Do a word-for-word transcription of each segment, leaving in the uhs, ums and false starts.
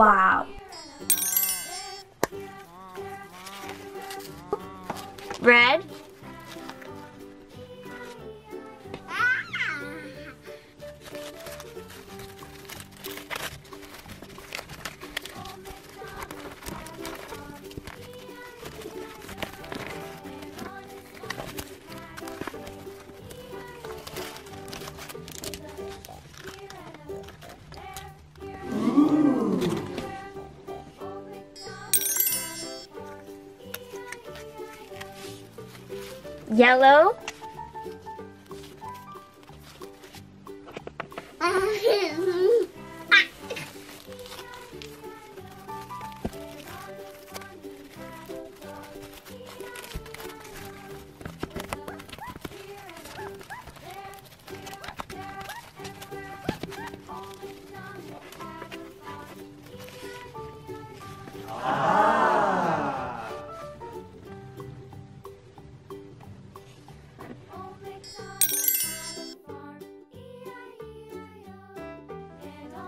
Wow. Red. Yellow.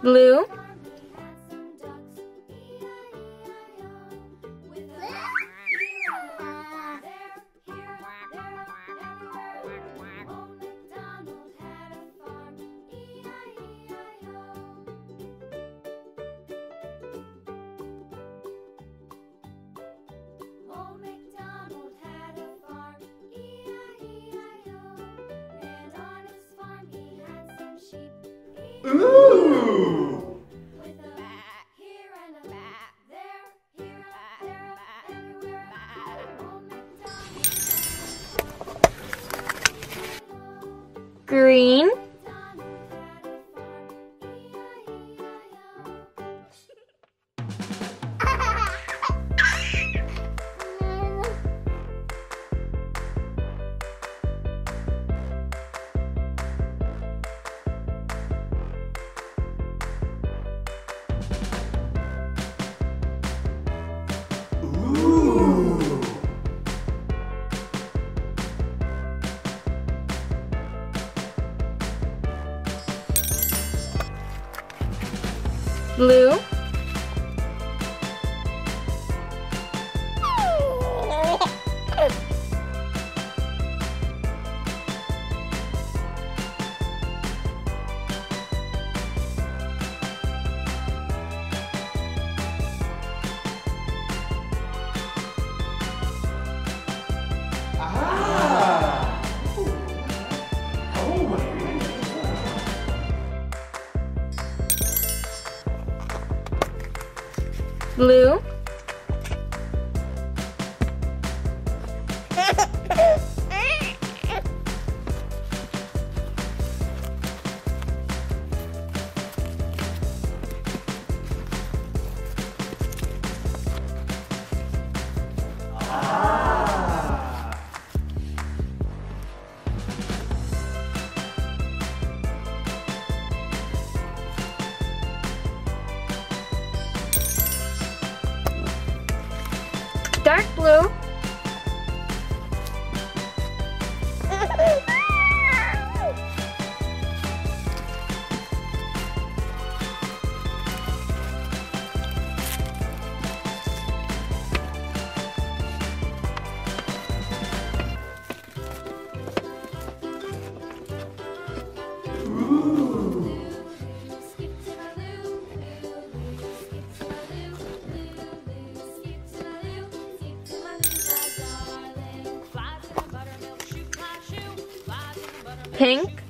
Blue. Ooh! With a bat here and a bat there, here a bat there, a bat everywhere, a bat at home. Green. Blue. Blue. Dark blue. Pink. Pink.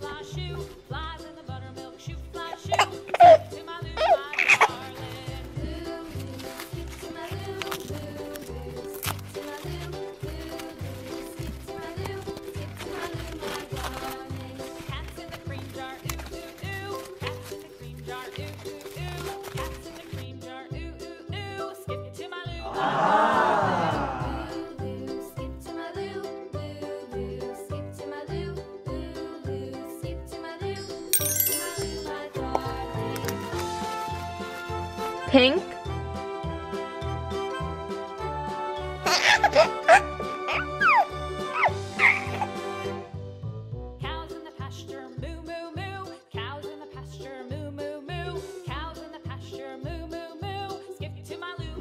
Cows in the pasture, moo moo moo. Cows in the pasture, moo moo moo. Cows in the pasture, moo moo moo.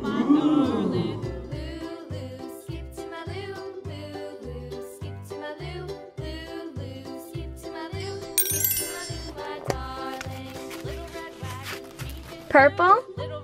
my darling. Lou, Lou, skip to my Lou. Lou, Lou, skip to my Lou. Lou, Lou, skip to my Lou. Skip to my Lou, my darling. Little red wagon. Purple.